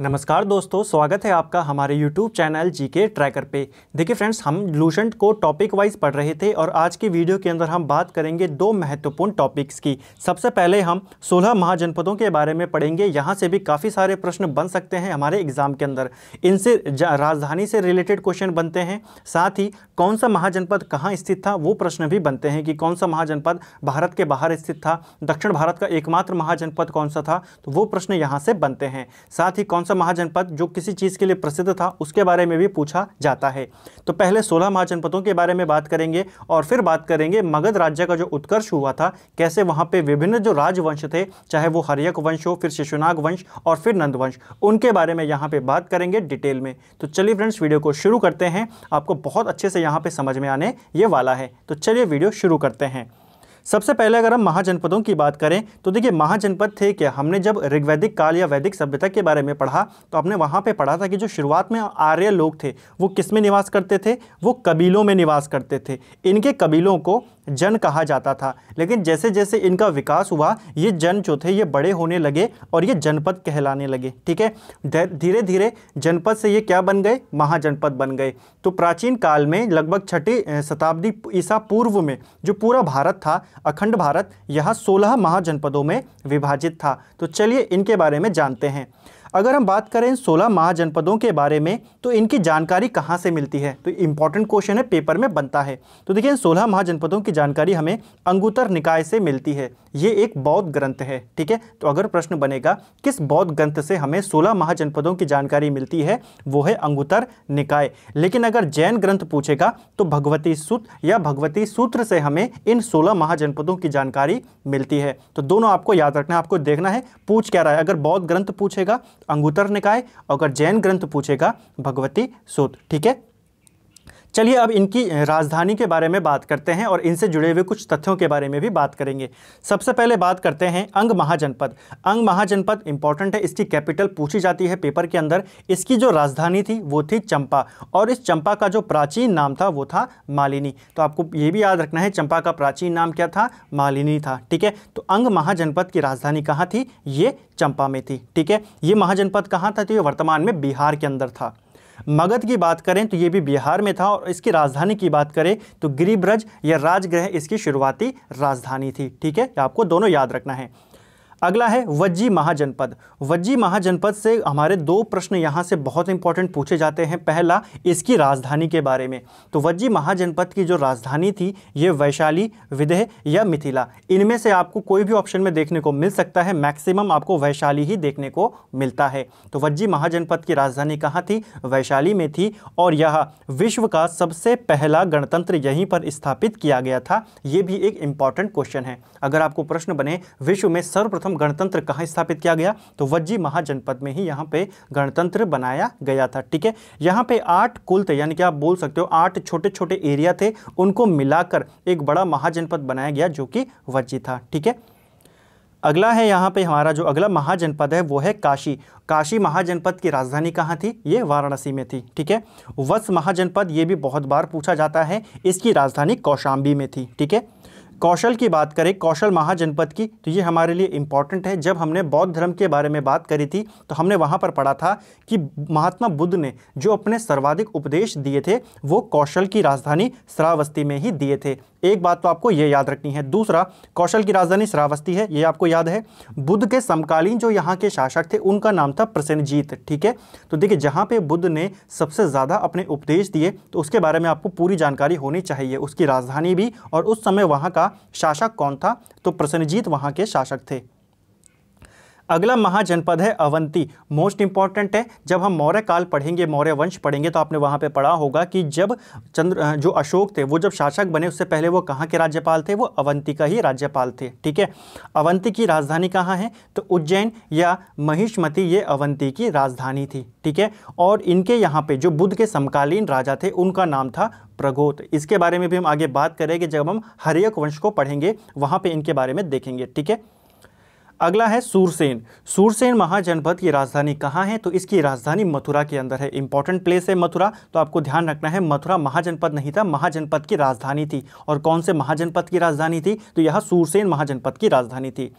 नमस्कार दोस्तों, स्वागत है आपका हमारे YouTube चैनल जीके ट्रैकर पे। देखिए फ्रेंड्स, हम लूसेंट को टॉपिक वाइज पढ़ रहे थे और आज की वीडियो के अंदर हम बात करेंगे दो महत्वपूर्ण टॉपिक्स की। सबसे पहले हम 16 महाजनपदों के बारे में पढ़ेंगे। यहाँ से भी काफ़ी सारे प्रश्न बन सकते हैं हमारे एग्ज़ाम के अंदर। इनसे राजधानी से रिलेटेड क्वेश्चन बनते हैं, साथ ही कौन सा महाजनपद कहाँ स्थित था वो प्रश्न भी बनते हैं कि कौन सा महाजनपद भारत के बाहर स्थित था, दक्षिण भारत का एकमात्र महाजनपद कौन सा था, तो वो प्रश्न यहाँ से बनते हैं। साथ ही कौन सा महाजनपद जो किसी चीज़ के लिए प्रसिद्ध था उसके बारे में भी पूछा जाता है। तो पहले 16 महाजनपदों के बारे में बात करेंगे और फिर बात करेंगे मगध राज्य का जो उत्कर्ष हुआ था, कैसे वहाँ पे विभिन्न जो राजवंश थे, चाहे वो हर्यक वंश हो, फिर शिशुनाग वंश और फिर नंद वंश, उनके बारे में यहाँ पे बात करेंगे डिटेल में। तो चलिए फ्रेंड्स, वीडियो को शुरू करते हैं। आपको बहुत अच्छे से यहाँ पर समझ में आने ये वाला है, तो चलिए वीडियो शुरू करते हैं। सबसे पहले अगर हम महाजनपदों की बात करें तो देखिए महाजनपद थे क्या। हमने जब ऋग्वैदिक काल या वैदिक सभ्यता के बारे में पढ़ा तो आपने वहाँ पे पढ़ा था कि जो शुरुआत में आर्य लोग थे वो किस में निवास करते थे, वो कबीलों में निवास करते थे। इनके कबीलों को जन कहा जाता था, लेकिन जैसे जैसे इनका विकास हुआ ये जन जो थे ये बड़े होने लगे और ये जनपद कहलाने लगे। ठीक है, धीरे धीरे जनपद से ये क्या बन गए, महाजनपद बन गए। तो प्राचीन काल में लगभग 6ठी शताब्दी ईसा पूर्व में जो पूरा भारत था, अखंड भारत, यह 16 महाजनपदों में विभाजित था। तो चलिए इनके बारे में जानते हैं। अगर हम बात करें 16 महाजनपदों के बारे में तो इनकी जानकारी कहाँ से मिलती है, तो इम्पॉर्टेंट क्वेश्चन है, पेपर में बनता है। तो देखिए 16 महाजनपदों की जानकारी हमें अंगुत्तर निकाय से मिलती है। ये एक बौद्ध ग्रंथ है। ठीक है, तो अगर प्रश्न बनेगा किस बौद्ध ग्रंथ से हमें 16 महाजनपदों की जानकारी मिलती है, वो है अंगुत्तर निकाय। लेकिन अगर जैन ग्रंथ पूछेगा तो भगवती सूत्र या भगवती सूत्र से हमें इन 16 महाजनपदों की जानकारी मिलती है। तो दोनों आपको याद रखना है, आपको देखना है पूछ क्या रहा है। अगर बौद्ध ग्रंथ पूछेगा अंगुत्तर निकाय, अगर जैन ग्रंथ पूछेगा भगवती सूत्र। ठीक है, चलिए अब इनकी राजधानी के बारे में बात करते हैं और इनसे जुड़े हुए कुछ तथ्यों के बारे में भी बात करेंगे। सबसे पहले बात करते हैं अंग महाजनपद। अंग महाजनपद इंपॉर्टेंट है, इसकी कैपिटल पूछी जाती है पेपर के अंदर। इसकी जो राजधानी थी वो थी चंपा, और इस चंपा का जो प्राचीन नाम था वो था मालिनी। तो आपको ये भी याद रखना है, चंपा का प्राचीन नाम क्या था, मालिनी था। ठीक है, तो अंग महाजनपद की राजधानी कहाँ थी, ये चंपा में थी। ठीक है, ये महाजनपद कहाँ था, तो ये वर्तमान में बिहार के अंदर था। मगध की बात करें तो ये भी बिहार में था, और इसकी राजधानी की बात करें तो गिरिब्रज या राजगृह इसकी शुरुआती राजधानी थी। ठीक है, आपको दोनों याद रखना है। अगला है वज्जी महाजनपद। वज्जी महाजनपद से हमारे दो प्रश्न यहाँ से बहुत इंपॉर्टेंट पूछे जाते हैं। पहला इसकी राजधानी के बारे में, तो वज्जी महाजनपद की जो राजधानी थी ये वैशाली, विदेह या मिथिला, इनमें से आपको कोई भी ऑप्शन में देखने को मिल सकता है। मैक्सिमम आपको वैशाली ही देखने को मिलता है। तो वज्जी महाजनपद की राजधानी कहाँ थी, वैशाली में थी, और यह विश्व का सबसे पहला गणतंत्र यहीं पर स्थापित किया गया था। ये भी एक इम्पॉर्टेंट क्वेश्चन है। अगर आपको प्रश्न बने विश्व में सर्वप्रथम गणतंत्र कहां स्थापित किया गया, तो वज्जी महाजनपद में ही यहां पे गणतंत्र बनाया गया था। ठीक है, यहां पे 8 कुल थे, यानी कि आप बोल सकते हो 8 छोटे छोटे एरिया थे, उनको मिलाकर एक बड़ा महाजनपद बनाया गया जो कि वज्जी था। ठीक है, अगला है यहाँ पे हमारा जो अगला महाजनपद है वो है काशी। काशी महाजनपद की राजधानी कहाँ थी, ये वाराणसी में थी। ठीक है, वत्स महाजनपद ये भी बहुत बार पूछा जाता है, इसकी राजधानी कौशाम्बी में थी। ठीक है, कौशल की बात करें, कौशल महाजनपद की, तो ये हमारे लिए इम्पॉर्टेंट है। जब हमने बौद्ध धर्म के बारे में बात करी थी तो हमने वहाँ पर पढ़ा था कि महात्मा बुद्ध ने जो अपने सर्वाधिक उपदेश दिए थे वो कौशल की राजधानी श्रावस्ती में ही दिए थे। एक बात तो आपको ये याद रखनी है। दूसरा, कौशल की राजधानी श्रावस्ती है, ये आपको याद है। बुद्ध के समकालीन जो यहाँ के शासक थे उनका नाम था प्रसेनजीत। ठीक है, तो देखिए जहाँ पे बुद्ध ने सबसे ज़्यादा अपने उपदेश दिए तो उसके बारे में आपको पूरी जानकारी होनी चाहिए, उसकी राजधानी भी और उस समय वहाँ का शासक कौन था। तो प्रसेनजीत वहाँ के शासक थे। अगला महाजनपद है अवंती, मोस्ट इंपॉर्टेंट है। जब हम मौर्य काल पढ़ेंगे, मौर्य वंश पढ़ेंगे, तो आपने वहाँ पे पढ़ा होगा कि जब जो अशोक थे वो जब शासक बने उससे पहले वो कहाँ के राज्यपाल थे, वो अवंती का ही राज्यपाल थे। ठीक है, अवंती की राजधानी कहाँ है, तो उज्जैन या महिष्मती, ये अवंती की राजधानी थी। ठीक है, और इनके यहाँ पर जो बुद्ध के समकालीन राजा थे उनका नाम था प्रगोत। इसके बारे में भी हम आगे बात करेंगे, जब हम हर्यक वंश को पढ़ेंगे वहाँ पर इनके बारे में देखेंगे। ठीक है, अगला है सूरसेन। सूरसेन महाजनपद की राजधानी कहाँ है, तो इसकी राजधानी मथुरा के अंदर है। इंपॉर्टेंट प्लेस है मथुरा, तो आपको ध्यान रखना है। मथुरा महाजनपद नहीं था, महाजनपद की राजधानी थी। और कौन से महाजनपद की राजधानी थी, तो यह सूरसेन महाजनपद की राजधानी थी।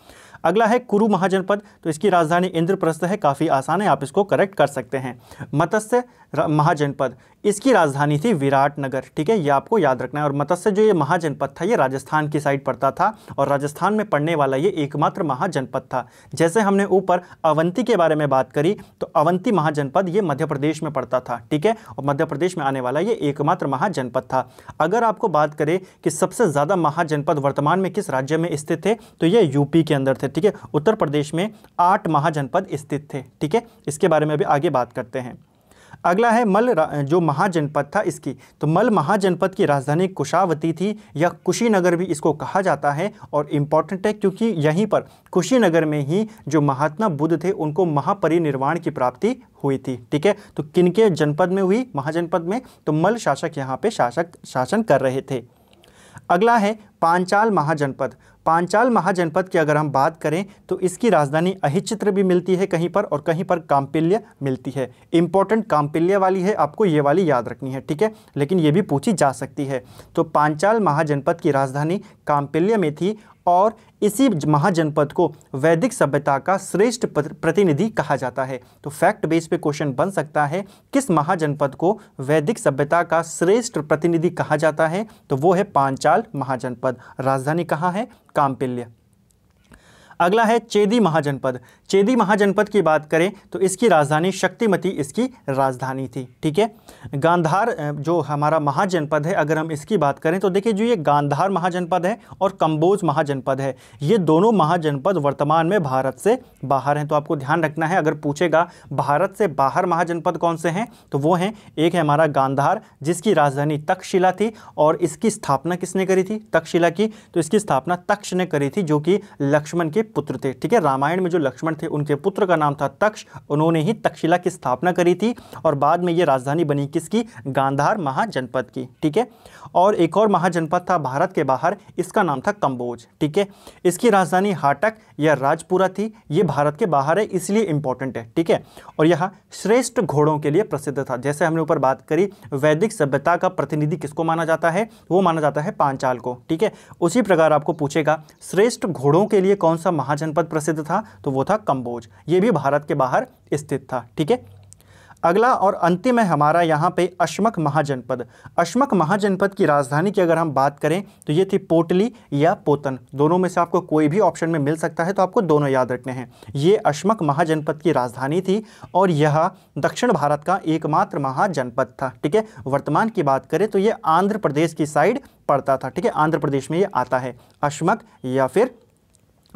अगला है कुरु महाजनपद, तो इसकी राजधानी इंद्रप्रस्थ है, काफ़ी आसान है, आप इसको करेक्ट कर सकते हैं। मत्स्य महाजनपद, इसकी राजधानी थी विराटनगर, ठीक है, ये आपको याद रखना है। और मत्स्य जो ये महाजनपद था ये राजस्थान की साइड पड़ता था और राजस्थान में पड़ने वाला ये एकमात्र महाजनपद था। जैसे हमने ऊपर अवंती के बारे में बात करी तो अवंती महाजनपद ये मध्य प्रदेश में पड़ता था, ठीक है, और मध्य प्रदेश में आने वाला ये एकमात्र महाजनपद था। अगर आपको बात करें कि सबसे ज़्यादा महाजनपद वर्तमान में किस राज्य में स्थित थे तो ये यूपी के अंदर थे, ठीक है, उत्तर प्रदेश में 8 महाजनपद स्थित थे, ठीक है, इसके बारे में भी आगे बात करते हैं। अगला है मल जो महाजनपद था इसकी, तो मल महाजनपद की राजधानी कुशावती थी या कुशीनगर भी इसको कहा जाता है, और इम्पॉर्टेंट है क्योंकि यहीं पर कुशीनगर में ही जो महात्मा बुद्ध थे उनको महापरिनिर्वाण की प्राप्ति हुई थी, ठीक है। तो किनके जनपद में हुई, महाजनपद में, तो मल शासक यहाँ पे शासन कर रहे थे। अगला है पांचाल महाजनपद। पांचाल महाजनपद की अगर हम बात करें तो इसकी राजधानी अहिचित्र भी मिलती है कहीं पर, और कहीं पर काम्पिल्य मिलती है। इंपॉर्टेंट काम्पिल्य वाली है, आपको ये वाली याद रखनी है, ठीक है, लेकिन ये भी पूछी जा सकती है। तो पांचाल महाजनपद की राजधानी काम्पिल्य में थी और इसी महाजनपद को वैदिक सभ्यता का श्रेष्ठ प्रतिनिधि कहा जाता है। तो फैक्ट बेस पे क्वेश्चन बन सकता है, किस महाजनपद को वैदिक सभ्यता का श्रेष्ठ प्रतिनिधि कहा जाता है, तो वो है पांचाल महाजनपद, राजधानी कहाँ है, काम्पिल्य। अगला है चेदी महाजनपद। चेदी महाजनपद की बात करें तो इसकी राजधानी शक्तिमती इसकी राजधानी थी, ठीक है। गांधार जो हमारा महाजनपद है अगर हम इसकी बात करें तो देखिए जो ये गांधार महाजनपद है और कंबोज महाजनपद है, ये दोनों महाजनपद वर्तमान में भारत से बाहर हैं। तो आपको ध्यान रखना है, अगर पूछेगा भारत से बाहर महाजनपद कौन से हैं तो वो हैं, एक है हमारा गांधार जिसकी राजधानी तक्षशिला थी, और इसकी स्थापना किसने करी थी, तक्षशिला की, तो इसकी स्थापना तक्ष ने करी थी जो कि लक्ष्मण के पुत्र थे, ठीक है। रामायण में जो लक्ष्मण थे उनके पुत्र का नाम था तक्ष, उन्होंने ही तक्षशिला की स्थापना करी थी और बाद में ये राजधानी बनी किसकी, गांधार महाजनपद की, ठीक है। और एक और महाजनपद था भारत के बाहर, इसका नाम था कंबोज, ठीक है। इसकी राजधानी हाटक या राजपुरा थी, ये भारत के बाहर है इसलिए इंपॉर्टेंट है, ठीक है। और यह श्रेष्ठ घोड़ों के लिए प्रसिद्ध था। जैसे हमने ऊपर बात करी वैदिक सभ्यता का प्रतिनिधि किसको माना जाता है, वो माना जाता है पांचाल को, ठीक है। उसी प्रकार आपको पूछेगा श्रेष्ठ घोड़ों के लिए कौन सा महाजनपद प्रसिद्ध था तो वो था कंबोज, ये भी भारत के बाहर स्थित था, ठीक है। अगला और अंतिम है हमारा यहाँ पे अश्मक महाजनपद। अश्मक महाजनपद की राजधानी की अगर हम बात करें तो ये थी पोटली या पोतन, दोनों में से आपको कोई भी ऑप्शन में मिल सकता है, तो आपको दोनों याद रखने हैं। ये अश्मक महाजनपद की राजधानी थी और यह दक्षिण भारत का एकमात्र महाजनपद था, ठीक है। वर्तमान की बात करें तो ये आंध्र प्रदेश की साइड पड़ता था, ठीक है, आंध्र प्रदेश में ये आता है अश्मक या फिर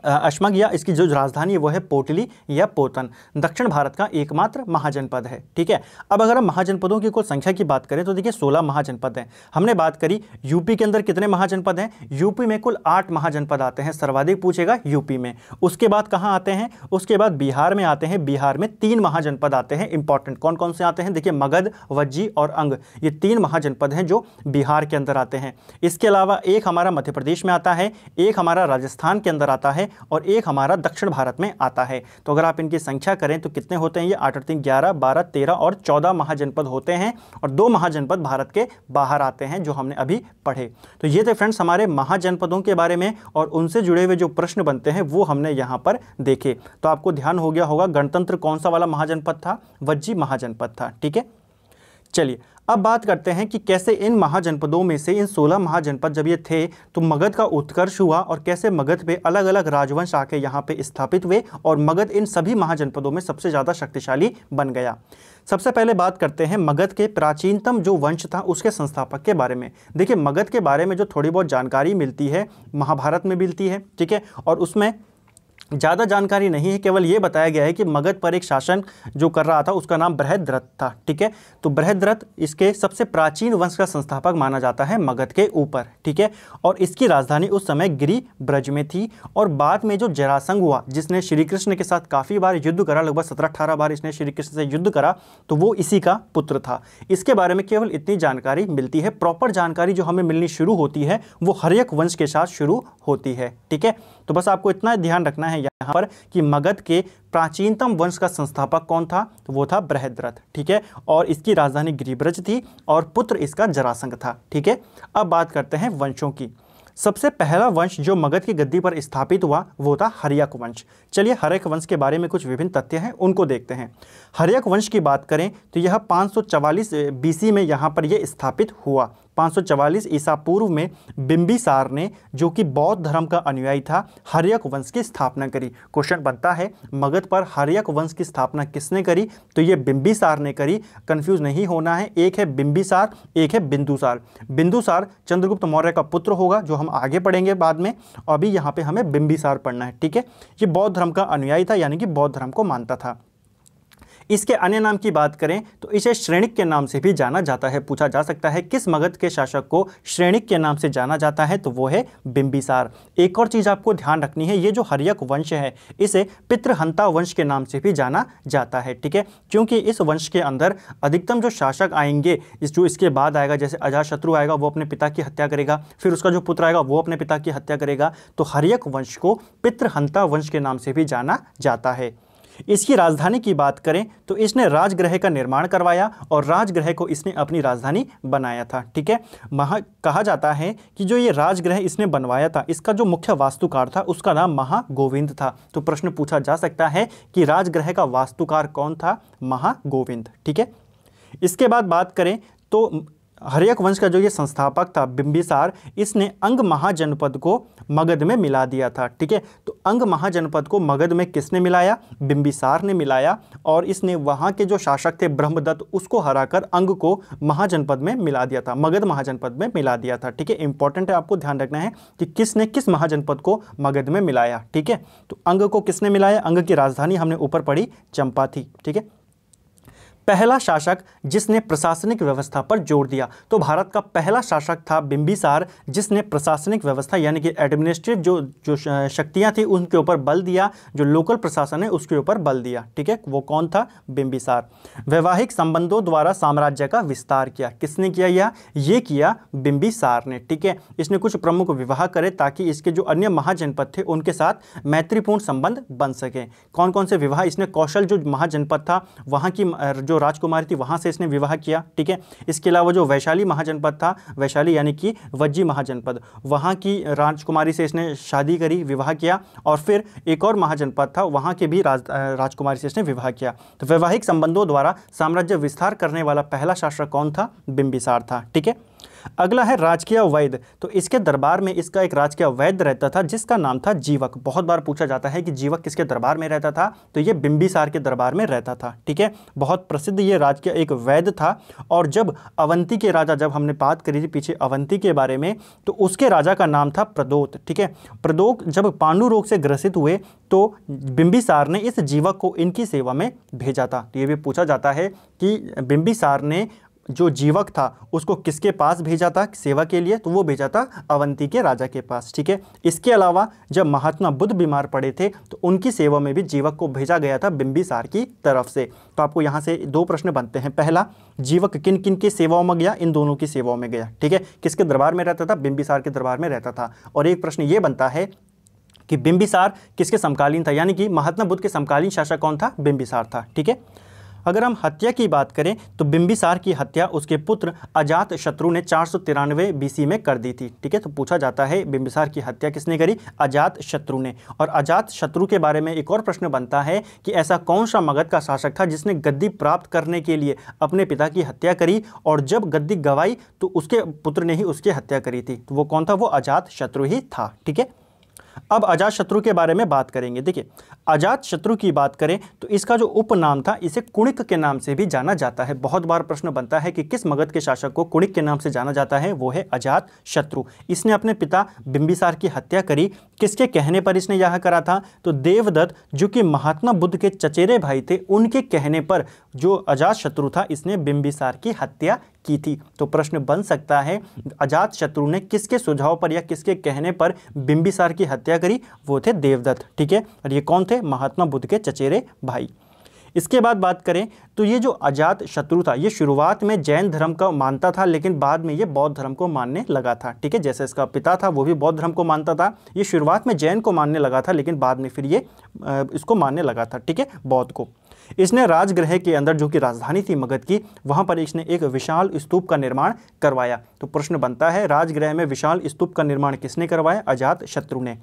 अश्मक, या इसकी जो राजधानी है वो है पोटली या पोतन। दक्षिण भारत का एकमात्र महाजनपद है, ठीक है। अब अगर हम महाजनपदों की कुल संख्या की बात करें तो देखिए 16 महाजनपद हैं। हमने बात करी यूपी के अंदर कितने महाजनपद हैं, यूपी में कुल 8 महाजनपद आते हैं, सर्वाधिक पूछेगा यूपी में। उसके बाद कहाँ आते हैं, उसके बाद बिहार में आते हैं, बिहार में 3 महाजनपद आते हैं। इंपॉर्टेंट कौन कौन से आते हैं, देखिए मगध, वज्जी और अंग, ये 3 महाजनपद हैं जो बिहार के अंदर आते हैं। इसके अलावा एक हमारा मध्य प्रदेश में आता है, एक हमारा राजस्थान के अंदर आता है और एक हमारा दक्षिण भारत में आता है। तो अगर आप इनकी संख्या करें तो कितने होते हैं, ये 8, 11, 12, 13 और 14 महाजनपद होते हैं, और 2 महाजनपद भारत के बाहर आते हैं जो हमने अभी पढ़े। तो ये थे फ्रेंड्स हमारे महाजनपदों के बारे में, और उनसे जुड़े हुए जो प्रश्न बनते हैं वो हमने यहाँ पर देखे। तो आपको ध्यान हो गया होगा गणतंत्र कौन सा वाला महाजनपद था, वज्जी महाजनपद था, ठीक है। चलिए अब बात करते हैं कि कैसे इन महाजनपदों में से, इन 16 महाजनपद जब ये थे तो मगध का उत्कर्ष हुआ, और कैसे मगध पे अलग अलग राजवंश आके यहाँ पे स्थापित हुए और मगध इन सभी महाजनपदों में सबसे ज़्यादा शक्तिशाली बन गया। सबसे पहले बात करते हैं मगध के प्राचीनतम जो वंश था उसके संस्थापक के बारे में। देखिए मगध के बारे में जो थोड़ी बहुत जानकारी मिलती है महाभारत में मिलती है, ठीक है, और उसमें ज़्यादा जानकारी नहीं है, केवल ये बताया गया है कि मगध पर एक शासन जो कर रहा था उसका नाम बृहद्रथ था, ठीक है। तो बृहद्रथ इसके सबसे प्राचीन वंश का संस्थापक माना जाता है मगध के ऊपर, ठीक है। और इसकी राजधानी उस समय गिरिब्रज में थी, और बाद में जो जरासंघ हुआ जिसने श्री कृष्ण के साथ काफ़ी बार युद्ध करा, लगभग 17-18 बार इसने श्री कृष्ण से युद्ध करा, तो वो इसी का पुत्र था। इसके बारे में केवल इतनी जानकारी मिलती है। प्रॉपर जानकारी जो हमें मिलनी शुरू होती है वो हर्यक वंश के साथ शुरू होती है, ठीक है। तो बस आपको इतना ध्यान रखना है यहाँ पर कि मगध के प्राचीनतम वंश का संस्थापक कौन था, तो वो था बृहद्रथ, ठीक है। और इसकी राजधानी गिरिब्रज थी और पुत्र इसका जरासंघ था, ठीक है। अब बात करते हैं वंशों की। सबसे पहला वंश जो मगध की गद्दी पर स्थापित हुआ वो था हर्यक वंश। चलिए हर्यक वंश के बारे में कुछ विभिन्न तथ्य हैं, उनको देखते हैं। हर्यक वंश की बात करें तो यह 544 बीसी में यहाँ पर यह स्थापित हुआ। 544 ईसा पूर्व में बिंबिसार ने, जो कि बौद्ध धर्म का अनुयायी था, हर्यक वंश की स्थापना करी। क्वेश्चन बनता है मगध पर हर्यक वंश की स्थापना किसने करी, तो ये बिंबिसार ने करी। कंफ्यूज नहीं होना है, एक है बिंबिसार एक है बिंदुसार। बिंदुसार चंद्रगुप्त मौर्य का पुत्र होगा, जो हम आगे पढ़ेंगे बाद में। अभी यहाँ पे हमें बिंबिसार पढ़ना है, ठीक है। ये बौद्ध धर्म का अनुयायी था, यानी कि बौद्ध धर्म को मानता था। इसके अन्य नाम की बात करें तो इसे श्रेणिक के नाम से भी जाना जाता है। पूछा जा सकता है किस मगध के शासक को श्रेणिक के नाम से जाना जाता है, तो वो है बिंबिसार। एक और चीज़ आपको ध्यान रखनी है, ये जो हर्यक वंश है इसे पितृहंता वंश के नाम से भी जाना जाता है, ठीक है। क्योंकि इस वंश के अंदर अधिकतम जो शासक आएंगे, जो इसके बाद आएगा, जैसे अजातशत्रु आएगा वो अपने पिता की हत्या करेगा, फिर उसका जो पुत्र आएगा वो अपने पिता की हत्या करेगा, तो हर्यक वंश को पितृहंता वंश के नाम से भी जाना जाता है। इसकी राजधानी की बात करें तो इसने राजगृह का निर्माण करवाया और राजगृह को इसने अपनी राजधानी बनाया था, ठीक है। कहा जाता है कि जो ये राजगृह इसने बनवाया था, इसका जो मुख्य वास्तुकार था उसका नाम महागोविंद था। तो प्रश्न पूछा जा सकता है कि राजगृह का वास्तुकार कौन था, महागोविंद, ठीक है। इसके बाद बात करें तो हर्यक वंश का जो ये संस्थापक था बिंबिसार, इसने अंग महाजनपद को मगध में मिला दिया था, ठीक है। तो अंग महाजनपद को मगध में किसने मिलाया, बिंबिसार ने मिलाया, और इसने वहाँ के जो शासक थे ब्रह्मदत्त उसको हराकर अंग को महाजनपद में मिला दिया था, मगध महाजनपद में मिला दिया था, ठीक है। इंपॉर्टेंट है, आपको ध्यान रखना है कि किसने किस महाजनपद को मगध में मिलाया, ठीक है। तो अंग को किसने मिलाया, अंग की राजधानी हमने ऊपर पढ़ी चंपा थी, ठीक है। पहला शासक जिसने प्रशासनिक व्यवस्था पर जोर दिया, तो भारत का पहला शासक था बिंबिसार, जिसने प्रशासनिक व्यवस्था यानी कि एडमिनिस्ट्रेटिव जो शक्तियाँ थी उनके ऊपर बल दिया, जो लोकल प्रशासन है उसके ऊपर बल दिया, ठीक है। वो कौन था, बिंबिसार। वैवाहिक संबंधों द्वारा साम्राज्य का विस्तार किया, किसने किया, ये किया बिंबिसार ने, ठीक है। इसने कुछ प्रमुख विवाह करे ताकि इसके जो अन्य महाजनपद थे उनके साथ मैत्रीपूर्ण संबंध बन सकें। कौन कौन से विवाह, इसने कौशल जो महाजनपद था वहाँ की जो राजकुमारी थी वहां से इसने विवाह किया, ठीक है। इसके अलावा जो वैशाली महाजनपद था, वैशाली यानी कि वज्जी महाजनपद, वहां की राजकुमारी से इसने शादी करी, विवाह किया, और फिर एक और महाजनपद था वहां के भी राजकुमारी से इसने विवाह किया। तो वैवाहिक संबंधों द्वारा साम्राज्य विस्तार करने वाला पहला शासक कौन था, बिंबिसार था, ठीक है। अगला है राजकीय वैद्य। तो इसके दरबार में इसका एक राजकीय वैद्य रहता था जिसका नाम था जीवक। बहुत बार पूछा जाता है कि जीवक किसके दरबार में रहता था, तो ये बिंबिसार के दरबार में रहता था, ठीक है। बहुत प्रसिद्ध ये राजकीय एक वैद्य था। और जब अवंती के राजा, जब हमने बात करी थी पीछे अवंती के बारे में, तो उसके राजा का नाम था प्रदोत, ठीक है। प्रदोत जब पांडु रोग से ग्रसित हुए तो बिंबिसार ने इस जीवक को इनकी सेवा में भेजा था। तो ये भी पूछा जाता है कि बिंबिसार ने जो जीवक था उसको किसके पास भेजा था सेवा के लिए, तो वो भेजा था अवंती के राजा के पास, ठीक है। इसके अलावा जब महात्मा बुद्ध बीमार पड़े थे तो उनकी सेवा में भी जीवक को भेजा गया था बिंबिसार की तरफ से। तो आपको यहाँ से दो प्रश्न बनते हैं, पहला जीवक किन किन की सेवाओं में गया, इन दोनों की सेवाओं में गया, ठीक है। किसके दरबार में रहता था, बिंबिसार के दरबार में रहता था। और एक प्रश्न ये बनता है कि बिंबिसार किसके समकालीन था, यानी कि महात्मा बुद्ध के समकालीन शासक कौन था, बिंबिसार था, ठीक है। अगर हम हत्या की बात करें तो बिंबिसार की हत्या उसके पुत्र अजातशत्रु ने 493 बीसी में कर दी थी, ठीक है। तो पूछा जाता है बिंबिसार की हत्या किसने करी, अजातशत्रु ने। और अजातशत्रु के बारे में एक और प्रश्न बनता है कि ऐसा कौन सा मगध का शासक था जिसने गद्दी प्राप्त करने के लिए अपने पिता की हत्या करी, और जब गद्दी गवाई तो उसके पुत्र ने ही उसकी हत्या करी थी, तो वो कौन था, वो अजातशत्रु ही था, ठीक है। अब अजातशत्रु के बारे में बात करेंगे। देखिए अजातशत्रु की बात करें तो इसका जो उपनाम था इसे कुणिक के नाम से भी जाना जाता है। बहुत बार प्रश्न बनता है कि किस मगध के शासक को कुणिक के नाम से जाना जाता है, वो है अजातशत्रु। इसने अपने पिता बिंबिसार की हत्या करी, किसके कहने पर इसने यह करा था, तो देवदत्त जो कि महात्मा बुद्ध के चचेरे भाई थे उनके कहने पर जो अजातशत्रु था इसने बिंबिसार की हत्या की थी। तो प्रश्न बन सकता है अजातशत्रु ने किसके सुझाव पर या किसके कहने पर बिंबिसार की हत्या करी, वो थे देवदत्त, ठीक है। और ये कौन थे, महात्मा बुद्ध के चचेरे भाई। इसके बाद बात करें तो ये जो अजातशत्रु था ये शुरुआत में जैन धर्म का मानता था, लेकिन बाद में ये बौद्ध धर्म को मानने लगा था, ठीक है। जैसे इसका पिता था वो भी बौद्ध धर्म को मानता था, ये शुरुआत में जैन को मानने लगा था लेकिन बाद में फिर ये इसको मानने लगा था, ठीक है, बौद्ध को। इसने राजगृह के अंदर जो कि राजधानी थी मगध की, वहां पर इसने एक विशाल स्तूप का निर्माण करवाया। तो प्रश्न बनता है राजगृह में विशाल स्तूप का निर्माण किसने करवाया? अजातशत्रु ने।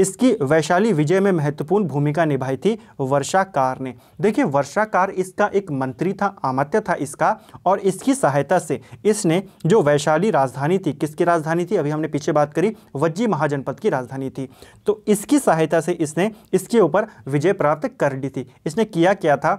इसकी वैशाली विजय में महत्वपूर्ण भूमिका निभाई थी वर्षाकार ने। देखिए वर्षाकार इसका एक मंत्री था, आमात्य था इसका, और इसकी सहायता से इसने जो वैशाली राजधानी थी, किसकी राजधानी थी? अभी हमने पीछे बात करी वज्जी महाजनपद की राजधानी थी, तो इसकी सहायता से इसने इसके ऊपर विजय प्राप्त कर ली थी। इसने किया क्या था?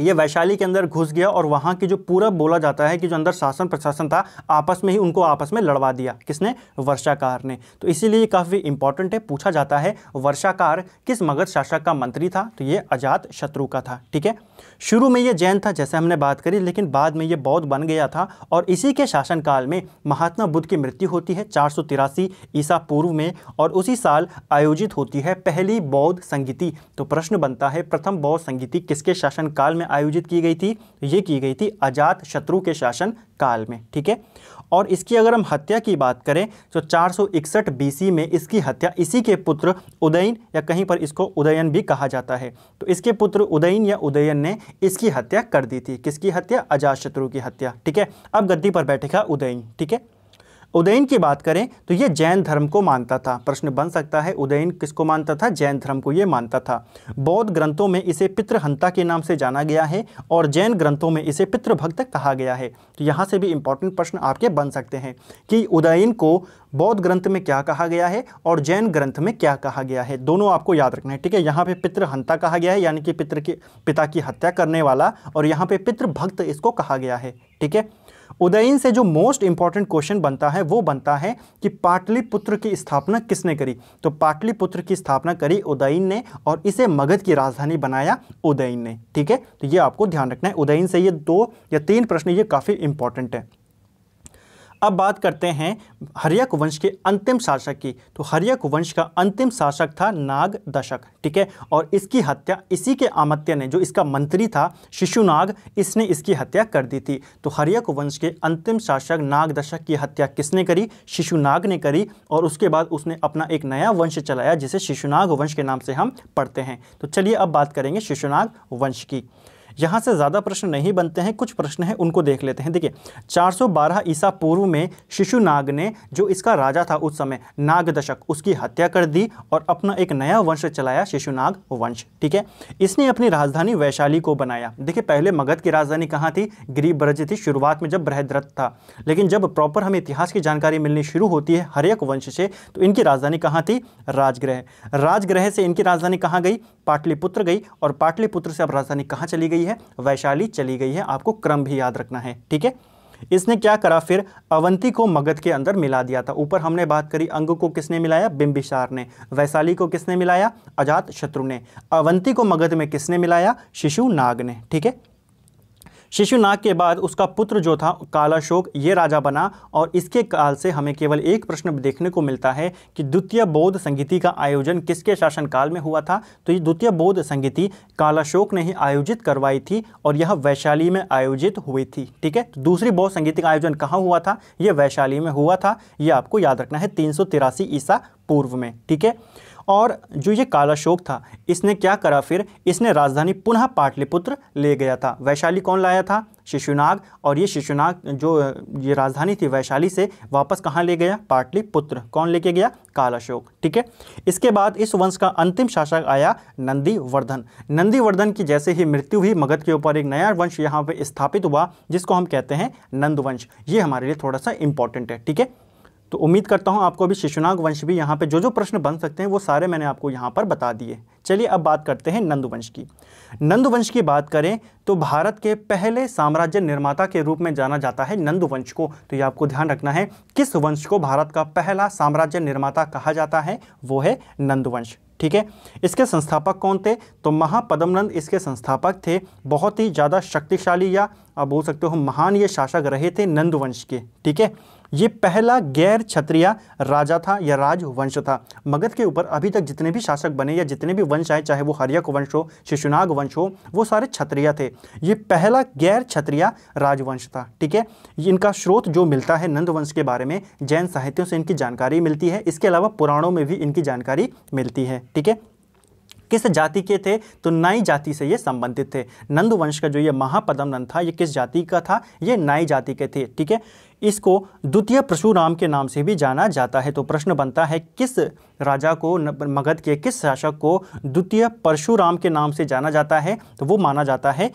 ये वैशाली के अंदर घुस गया और वहाँ की जो पूरा बोला जाता है कि जो अंदर शासन प्रशासन था आपस में ही उनको आपस में लड़वा दिया। किसने? वर्षाकार ने। तो इसीलिए काफ़ी इंपॉर्टेंट है, पूछा जाता है वर्षाकार किस मगध शासक का मंत्री था? तो ये अजातशत्रु का था। ठीक है, शुरू में ये जैन था जैसे हमने बात करी, लेकिन बाद में ये बौद्ध बन गया था और इसी के शासनकाल में महात्मा बुद्ध की मृत्यु होती है 483 ईसा पूर्व में, और उसी साल आयोजित होती है पहली बौद्ध संगीति। तो प्रश्न बनता है प्रथम बौद्ध संगीति किसके शासनकाल में आयोजित की गई थी? तो ये की गई थी अजातशत्रु के शासन काल में। ठीक है, और इसकी अगर हम हत्या की बात करें तो 461 बीसी में इसकी हत्या इसी के पुत्र उदयन, या कहीं पर इसको उदयन भी कहा जाता है, तो इसके पुत्र उदयन या उदयन ने इसकी हत्या कर दी थी। किसकी हत्या? अजातशत्रु की हत्या। ठीक है, अब गद्दी पर बैठेगा उदयन। ठीक है, उदयन की बात करें तो ये जैन धर्म को मानता था। प्रश्न बन सकता है उदयन किसको मानता था? जैन धर्म को ये मानता था। बौद्ध ग्रंथों में इसे पितृहंता के नाम से जाना गया है और जैन ग्रंथों में इसे पितृभक्त कहा गया है। तो यहाँ से भी इंपॉर्टेंट प्रश्न आपके बन सकते हैं कि उदयन को बौद्ध ग्रंथ में क्या कहा गया है और जैन ग्रंथ में क्या कहा गया है, दोनों आपको याद रखना है। ठीक है, यहाँ पे पितृहंता कहा गया है यानी कि पिता की हत्या करने वाला, और यहाँ पे पितृभक्त इसको कहा गया है। ठीक है, उदयन से जो मोस्ट इंपॉर्टेंट क्वेश्चन बनता है वो बनता है कि पाटलिपुत्र की स्थापना किसने करी? तो पाटलिपुत्र की स्थापना करी उदयन ने और इसे मगध की राजधानी बनाया उदयन ने। ठीक है, तो ये आपको ध्यान रखना है। उदयन से ये 2 या 3 प्रश्न ये काफ़ी इंपॉर्टेंट है। अब बात करते हैं हर्यक वंश के अंतिम शासक की। तो हर्यक वंश का अंतिम शासक था नागदशक। ठीक है, और इसकी हत्या इसी के आमात्य ने, जो इसका मंत्री था शिशुनाग, इसने इसकी हत्या कर दी थी। तो हर्यक वंश के अंतिम शासक नागदशक की हत्या किसने करी? शिशुनाग ने करी, और उसके बाद उसने अपना एक नया वंश चलाया जिसे शिशुनाग वंश के नाम से हम पढ़ते हैं। तो चलिए अब बात करेंगे शिशुनाग वंश की। यहाँ से ज़्यादा प्रश्न नहीं बनते हैं, कुछ प्रश्न हैं उनको देख लेते हैं। देखिए 412 ईसा पूर्व में शिशुनाग ने, जो इसका राजा था उस समय नागदशक, उसकी हत्या कर दी और अपना एक नया वंश चलाया शिशुनाग वंश। ठीक है, इसने अपनी राजधानी वैशाली को बनाया। देखिए पहले मगध की राजधानी कहाँ थी? गिरिब्रज थी शुरुआत में जब बृहद्रथ था, लेकिन जब प्रॉपर हमें इतिहास की जानकारी मिलनी शुरू होती है हर्यक वंश से, तो इनकी राजधानी कहाँ थी? राजगृह। राजगृह से इनकी राजधानी कहाँ गई? पाटलिपुत्र गई, और पाटलिपुत्र से अब राजधानी कहाँ चली गई है? वैशाली चली गई है। आपको क्रम भी याद रखना है। ठीक है, इसने क्या करा? फिर अवंती को मगध के अंदर मिला दिया था। ऊपर हमने बात करी अंग को किसने मिलाया? बिंबिसार ने। वैशाली को किसने मिलाया? अजातशत्रु ने। अवंती को मगध में किसने मिलाया? शिशुनाग ने। ठीक है, शिशुनाग के बाद उसका पुत्र जो था कालाशोक, ये राजा बना, और इसके काल से हमें केवल एक प्रश्न देखने को मिलता है कि द्वितीय बौद्ध संगीति का आयोजन किसके शासनकाल में हुआ था? तो ये द्वितीय बौद्ध संगीति कालाशोक ने ही आयोजित करवाई थी और यह वैशाली में आयोजित हुई थी। ठीक है, तो दूसरी बौद्ध संगीति का आयोजन कहाँ हुआ था? यह वैशाली में हुआ था। ये आपको याद रखना है 383 ईसा पूर्व में। ठीक है, और जो ये कालाशोक था इसने क्या करा? फिर इसने राजधानी पुनः पाटलिपुत्र ले गया था। वैशाली कौन लाया था? शिशुनाग, और ये शिशुनाग जो ये राजधानी थी वैशाली से वापस कहाँ ले गया? पाटलिपुत्र। कौन लेके गया? कालाशोक। ठीक है, इसके बाद इस वंश का अंतिम शासक आया नंदीवर्धन। नंदीवर्धन की जैसे ही मृत्यु हुई मगध के ऊपर एक नया वंश यहाँ पे स्थापित हुआ जिसको हम कहते हैं नंदवंश। ये हमारे लिए थोड़ा सा इंपॉर्टेंट है। ठीक है, तो उम्मीद करता हूँ आपको अभी शिशुनाग वंश भी यहाँ पे जो प्रश्न बन सकते हैं वो सारे मैंने आपको यहाँ पर बता दिए। चलिए अब बात करते हैं नंदवंश की। नंदवंश की बात करें तो भारत के पहले साम्राज्य निर्माता के रूप में जाना जाता है नंदवंश को। तो ये आपको ध्यान रखना है किस वंश को भारत का पहला साम्राज्य निर्माता कहा जाता है, वो है नंदवंश। ठीक है, इसके संस्थापक कौन थे? तो महापद्मनंद इसके संस्थापक थे। बहुत ही ज़्यादा शक्तिशाली या आप बोल सकते हो महान ये शासक रहे थे नंदवंश के। ठीक है, ये पहला गैर क्षत्रिय राजा था या राजवंश था। मगध के ऊपर अभी तक जितने भी शासक बने या जितने भी वंश आए, चाहे वो हर्यक वंश हो, शिशुनाग वंश हो, वो सारे क्षत्रिय थे। ये पहला गैर क्षत्रिय राजवंश था। ठीक है, इनका स्रोत जो मिलता है नंदवंश के बारे में जैन साहित्यों से इनकी जानकारी मिलती है, इसके अलावा पुराणों में भी इनकी जानकारी मिलती है। ठीक है, किस जाति के थे, तो नाई जाति से ये संबंधित थे। नंद वंश का जो ये महापदमनन था ये किस जाति का था, ये नाई जाति के थे। ठीक है, इसको द्वितीय परशुराम के नाम से भी जाना जाता है। तो प्रश्न बनता है किस राजा को, मगध के किस शासक को द्वितीय परशुराम के नाम से जाना जाता है, तो वो माना जाता है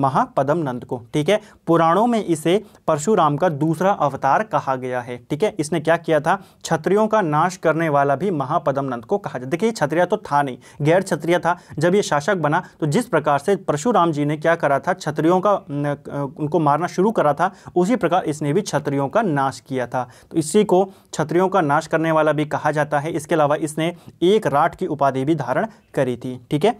महापदमनंद को। ठीक है, पुराणों में इसे परशुराम का दूसरा अवतार कहा गया है। ठीक है, इसने क्या किया था, क्षत्रियों का नाश करने वाला भी महापदमनंद को कहा जाता है। देखिए क्षत्रिय तो था नहीं, गैर क्षत्रिय था। जब ये शासक बना तो जिस प्रकार से परशुराम जी ने क्या करा था, क्षत्रियों का उनको मारना शुरू करा था, उसी प्रकार इसने भी क्षत्रियों का नाश किया था। तो इसी को क्षत्रियों का नाश करने वाला भी कहा जाता है। इसके अलावा इसने एक राठ की उपाधि भी धारण करी थी। ठीक है,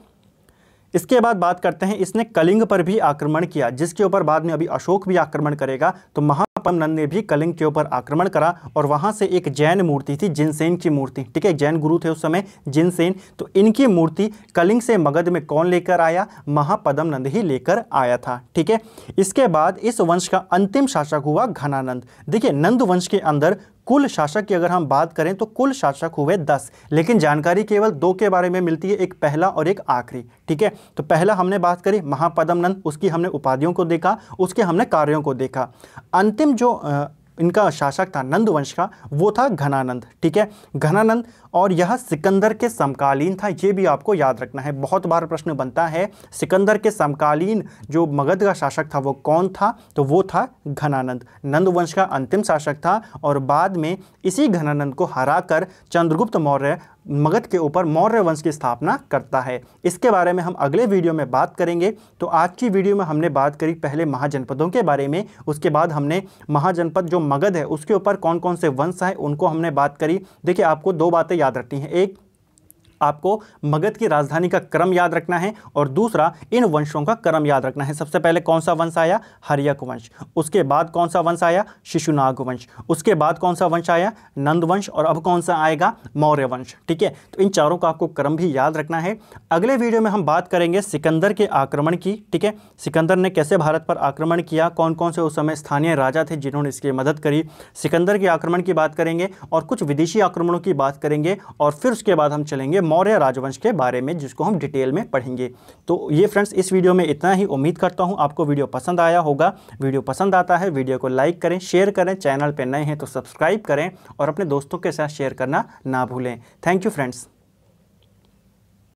इसके बाद बात करते हैं, इसने कलिंग पर भी आक्रमण किया, जिसके ऊपर बाद में अभी अशोक भी आक्रमण करेगा। तो महापदमनंद ने भी कलिंग के ऊपर आक्रमण करा और वहाँ से एक जैन मूर्ति थी, जिनसेन की मूर्ति। ठीक है, जैन गुरु थे उस समय जिनसेन, तो इनकी मूर्ति कलिंग से मगध में कौन लेकर आया, महापदमनंद ही लेकर आया था। ठीक है, इसके बाद इस वंश का अंतिम शासक हुआ घनानंद। देखिए नंद वंश के अंदर कुल शासक की अगर हम बात करें तो कुल शासक हुए 10, लेकिन जानकारी केवल 2 के बारे में मिलती है, एक पहला और एक आखिरी। ठीक है, तो पहला हमने बात करी महापदमनंद, उसकी हमने उपाधियों को देखा, उसके हमने कार्यों को देखा। अंतिम जो इनका शासक था नंद वंश का, वो था घनानंद। ठीक है, घनानंद, और यह सिकंदर के समकालीन था, ये भी आपको याद रखना है। बहुत बार प्रश्न बनता है सिकंदर के समकालीन जो मगध का शासक था वो कौन था, तो वो था घनानंद। नंद वंश का अंतिम शासक था और बाद में इसी घनानंद को हराकर चंद्रगुप्त मौर्य मगध के ऊपर मौर्य वंश की स्थापना करता है। इसके बारे में हम अगले वीडियो में बात करेंगे। तो आज की वीडियो में हमने बात करी पहले महाजनपदों के बारे में, उसके बाद हमने महाजनपद जो मगध है उसके ऊपर कौन कौन से वंश हैं उनको हमने बात करी। देखिए आपको 2 बातें याद रखनी है, एक आपको मगध की राजधानी का क्रम याद रखना है और दूसरा इन वंशों का क्रम याद रखना है। सबसे पहले कौन सा वंश आया, हर्यक वंश, उसके बाद कौन सा वंश आया, शिशुनाग वंश, उसके बाद कौन सा वंश आया, नंद वंश, और अब कौन सा आएगा, मौर्य वंश। ठीक है, तो इन चारों का आपको क्रम भी याद रखना है। अगले वीडियो में हम बात करेंगे सिकंदर के आक्रमण की। ठीक है, सिकंदर ने कैसे भारत पर आक्रमण किया, कौन कौन से उस समय स्थानीय राजा थे जिन्होंने इसकी मदद करी, सिकंदर के आक्रमण की बात करेंगे और कुछ विदेशी आक्रमणों की बात करेंगे, और फिर उसके बाद हम चलेंगे मौर्य राजवंश के बारे में जिसको हम डिटेल में पढ़ेंगे। तो ये फ्रेंड्स इस वीडियो में इतना ही, उम्मीद करता हूँ आपको वीडियो पसंद आया होगा। वीडियो पसंद आता है वीडियो को लाइक करें, शेयर करें, चैनल पर नए हैं तो सब्सक्राइब करें और अपने दोस्तों के साथ शेयर करना ना भूलें। Thank you friends.